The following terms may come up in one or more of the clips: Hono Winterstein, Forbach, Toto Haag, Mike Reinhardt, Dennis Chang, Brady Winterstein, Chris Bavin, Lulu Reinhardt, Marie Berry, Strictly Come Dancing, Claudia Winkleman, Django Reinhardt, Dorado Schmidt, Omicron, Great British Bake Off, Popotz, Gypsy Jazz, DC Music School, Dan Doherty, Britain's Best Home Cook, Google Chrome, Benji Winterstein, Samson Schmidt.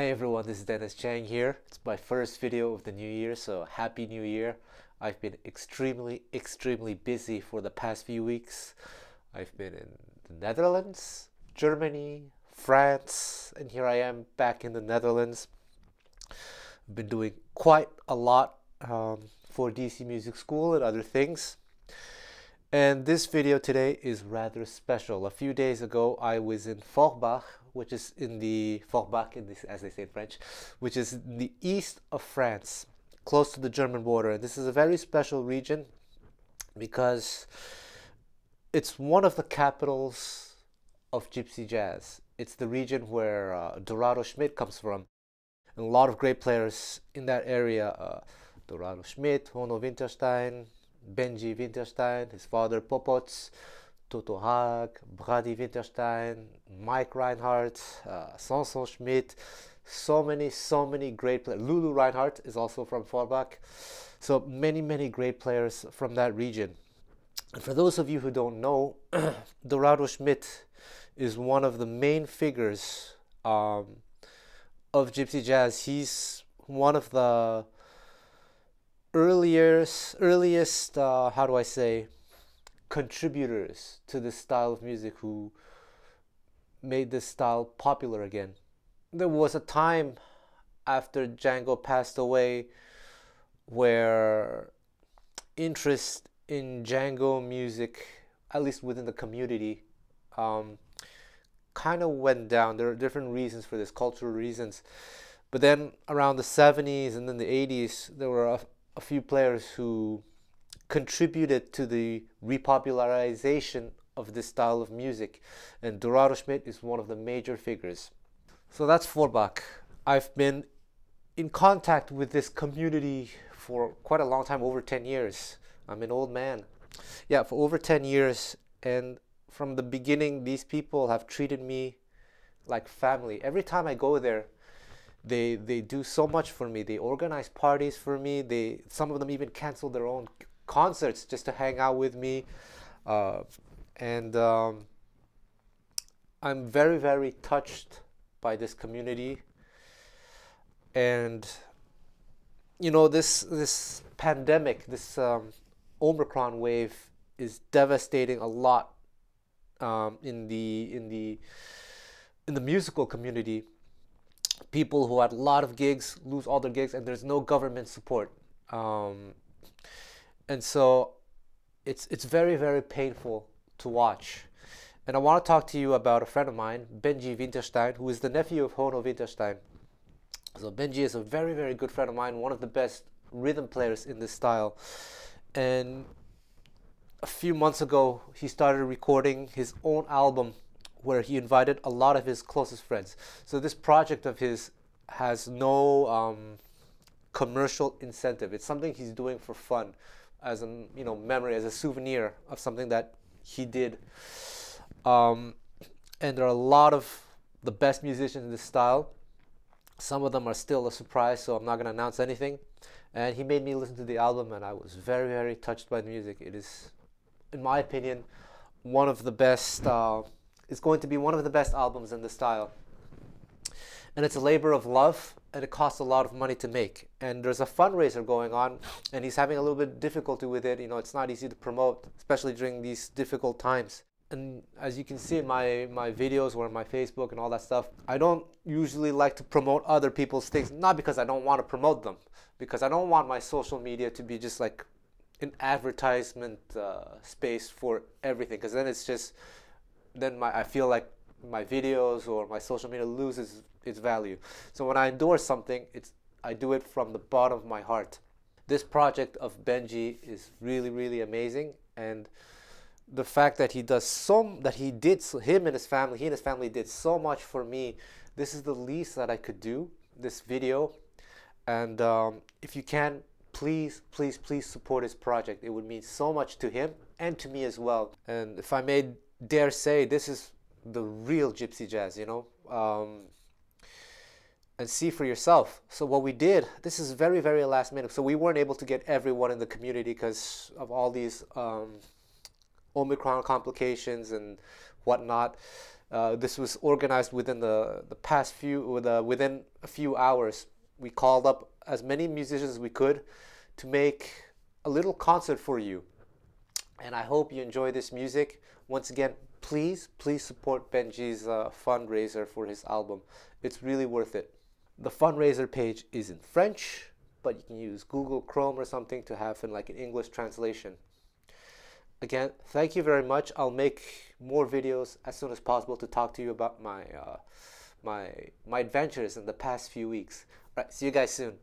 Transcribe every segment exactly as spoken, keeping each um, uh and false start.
Hey everyone, this is Dennis Chang here. It's my first video of the new year, so happy new year. I've been extremely, extremely busy for the past few weeks. I've been in the Netherlands, Germany, France, and here I am back in the Netherlands. I've been doing quite a lot um, for D C Music School and other things. And this video today is rather special. A few days ago, I was in Forbach, which is in the Forbach, in this, as they say in French, which is in the east of France, close to the German border. And this is a very special region because it's one of the capitals of gypsy jazz. It's the region where uh, Dorado Schmidt comes from, and a lot of great players in that area: uh, Dorado Schmidt, Hono Winterstein, Benji Winterstein, his father Popotz, Toto Haag, Brady Winterstein, Mike Reinhardt, uh, Samson Schmidt, so many, so many great players. Lulu Reinhardt is also from Forbach. So many, many great players from that region. And for those of you who don't know, Dorado Schmidt is one of the main figures um, of gypsy jazz. He's one of the Earliest, earliest, uh, how do I say, contributors to this style of music who made this style popular again. There was a time after Django passed away where interest in Django music, at least within the community, um, kind of went down. There are different reasons for this, cultural reasons. But then around the seventies and then the eighties, there were a a few players who contributed to the repopularization of this style of music, and Dorado Schmidt is one of the major figures. So that's Forbach. I've been in contact with this community for quite a long time, over ten years. I'm an old man. Yeah, for over ten years, and from the beginning these people have treated me like family. Every time I go there, They, they do so much for me. They organize parties for me. They, some of them even cancel their own concerts just to hang out with me. Uh, and um, I'm very, very touched by this community. And, you know, this, this pandemic, this um, Omicron wave is devastating a lot um, in the, in the, in the musical community. People who had a lot of gigs lose all their gigs, and there's no government support, um, and so it's it's very, very painful to watch. And I want to talk to you about a friend of mine, Benji Winterstein, who is the nephew of Hono Winterstein. So Benji is a very, very good friend of mine, one of the best rhythm players in this style. And a few months ago, he started recording his own album, where he invited a lot of his closest friends. So this project of his has no um, commercial incentive. It's something he's doing for fun, as a you know memory, as a souvenir of something that he did. Um, and there are a lot of the best musicians in this style. Some of them are still a surprise, so I'm not gonna announce anything. And he made me listen to the album, and I was very, very touched by the music. It is, in my opinion, one of the best, uh, It's going to be one of the best albums in the style. And it's a labor of love, and it costs a lot of money to make. And there's a fundraiser going on, and he's having a little bit of difficulty with it. You know, it's not easy to promote, especially during these difficult times. And as you can see in my, my videos or my Facebook and all that stuff, I don't usually like to promote other people's things, not because I don't want to promote them, because I don't want my social media to be just like an advertisement uh, space for everything, because then it's just, then my, I feel like my videos or my social media loses its value. So when I endorse something, it's, I do it from the bottom of my heart. This project of Benji is really, really amazing, and the fact that he does so, that he did, him and his family, he and his family did so much for me. This is the least that I could do, this video, and um, if you can, please, please, please support his project. It would mean so much to him and to me as well. And if I made dare say, this is the real gypsy jazz, you know, um, and see for yourself. So what we did, this is very, very last minute, so we weren't able to get everyone in the community because of all these um, Omicron complications and whatnot. Uh, this was organized within the, the past few, the, within a few hours. We called up as many musicians as we could to make a little concert for you. And I hope you enjoy this music. Once again, please, please support Benji's uh, fundraiser for his album. It's really worth it. The fundraiser page is in French, but you can use Google Chrome or something to have in like an English translation. Again, thank you very much. I'll make more videos as soon as possible to talk to you about my, uh, my, my adventures in the past few weeks. All right, see you guys soon.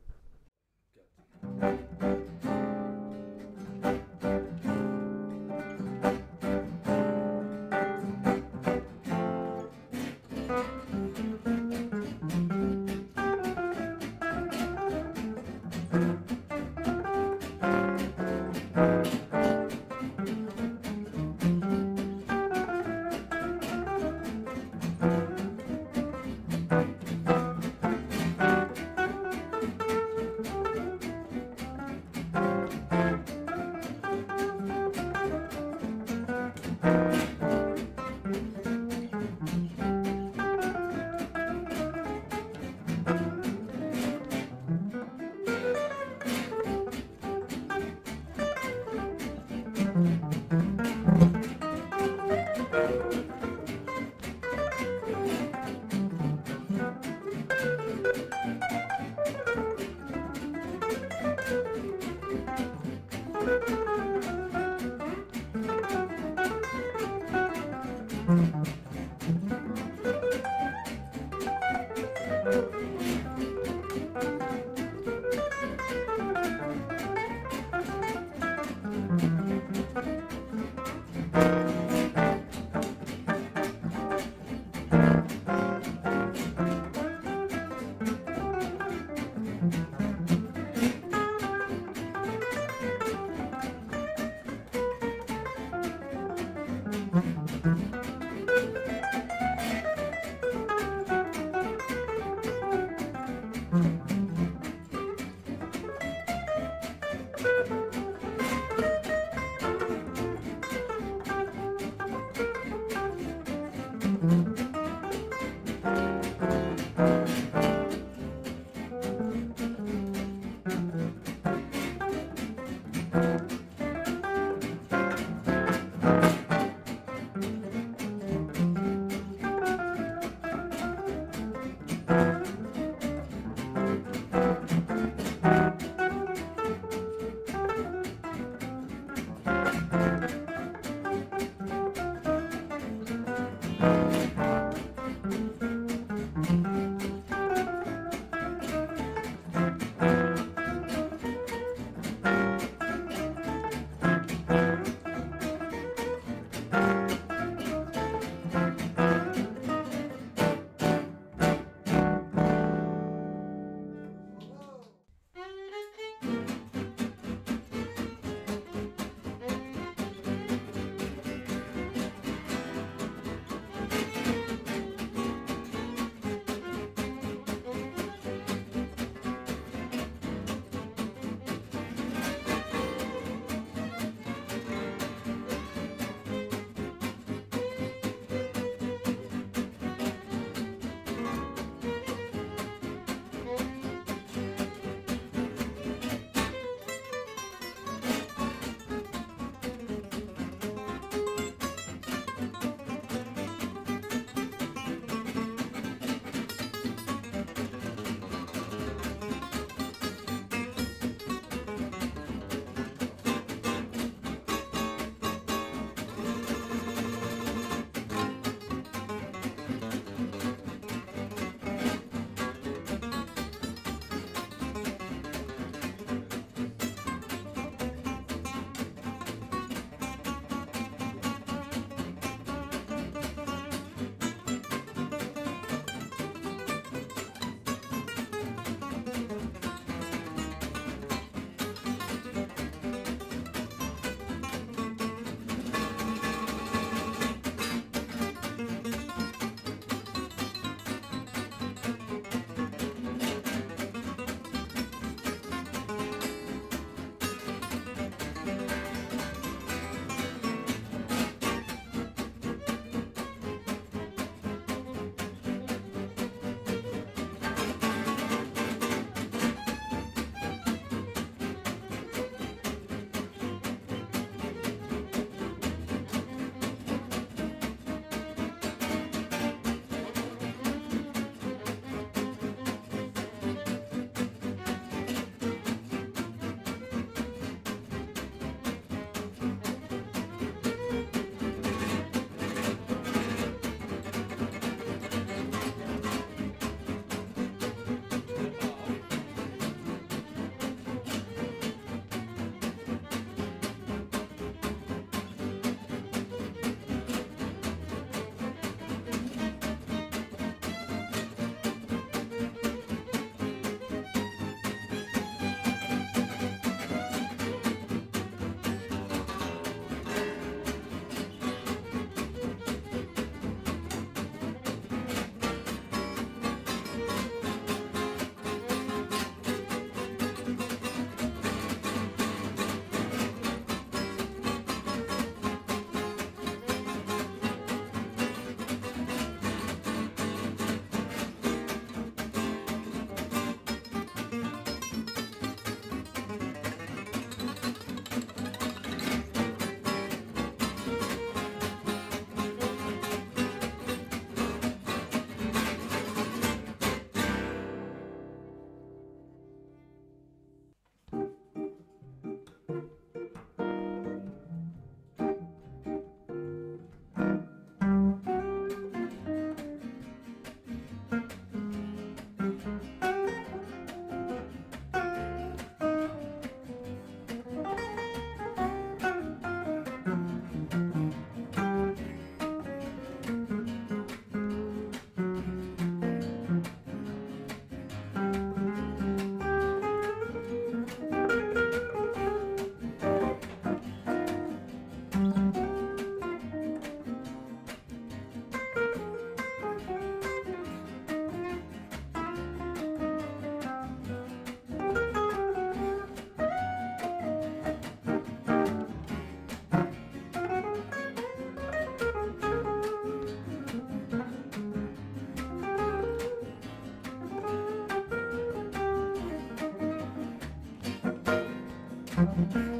Mm-hmm.